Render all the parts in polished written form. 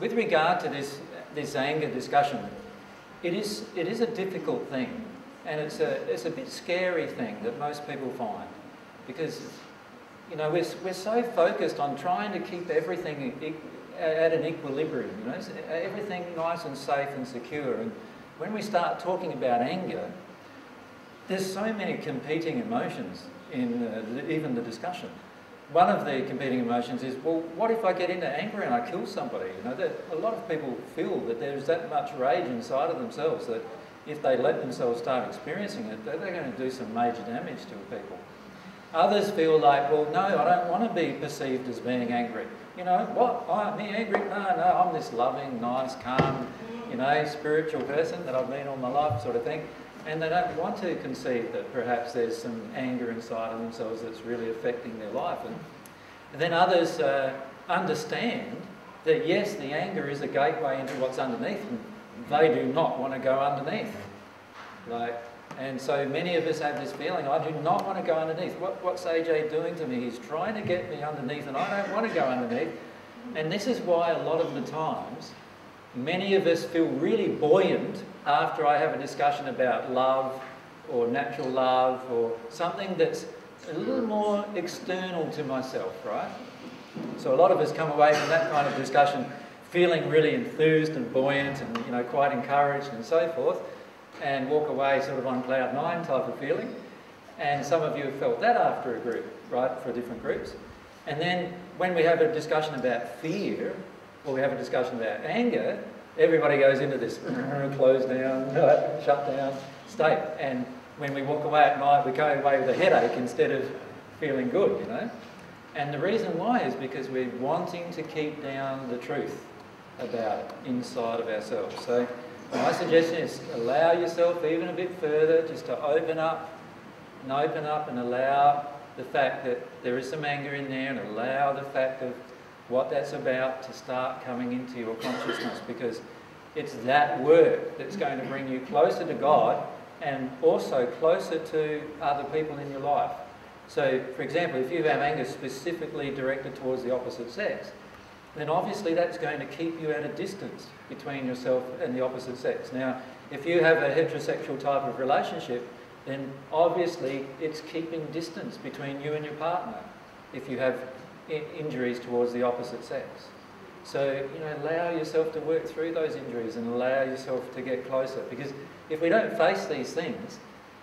with regard to this anger discussion, it is a difficult thing, and it's a bit scary thing that most people find, because we're so focused on trying to keep everything at an equilibrium, everything nice and safe and secure, and when we start talking about anger, there's so many competing emotions in even the discussion. One of the competing emotions is, well, what if I get into anger and I kill somebody? A lot of people feel that there's that much rage inside of themselves that if they let themselves start experiencing it, they're going to do some major damage to people. Others feel like, well, no, I don't want to be perceived as being angry. What? Me angry? No, I'm this loving, nice, calm, spiritual person that I've been all my life, sort of thing. And they don't want to concede that perhaps there's some anger inside of themselves that's really affecting their life. And then others understand that, yes, the anger is a gateway into what's underneath, and they do not want to go underneath. And so many of us have this feeling, I do not want to go underneath. What's AJ doing to me? He's trying to get me underneath, and I don't want to go underneath. And this is why a lot of the times, many of us feel really buoyant after I have a discussion about love or natural love or something that's a little more external to myself, right? So a lot of us come away from that kind of discussion feeling really enthused and buoyant and quite encouraged and so forth, and walk away sort of on cloud nine type of feeling. And some of you have felt that after a group, right, for different groups. And then when we have a discussion about fear, or we have a discussion about anger, everybody goes into this closed down, shut down state. And when we walk away at night, we go away with a headache instead of feeling good, And the reason why is because we're wanting to keep down the truth about it inside of ourselves. So my suggestion is allow yourself even a bit further, just to open up and allow the fact that there is some anger in there, and allow the fact of what that's about to start coming into your consciousness, because it's that work that's going to bring you closer to God and also closer to other people in your life. So, for example, if you have anger specifically directed towards the opposite sex, then obviously that's going to keep you at a distance between yourself and the opposite sex. Now, if you have a heterosexual type of relationship, then obviously it's keeping distance between you and your partner if you have injuries towards the opposite sex. So, allow yourself to work through those injuries and allow yourself to get closer, because if we don't face these things,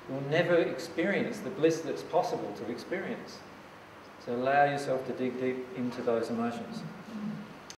we'll never experience the bliss that's possible to experience. So allow yourself to dig deep into those emotions.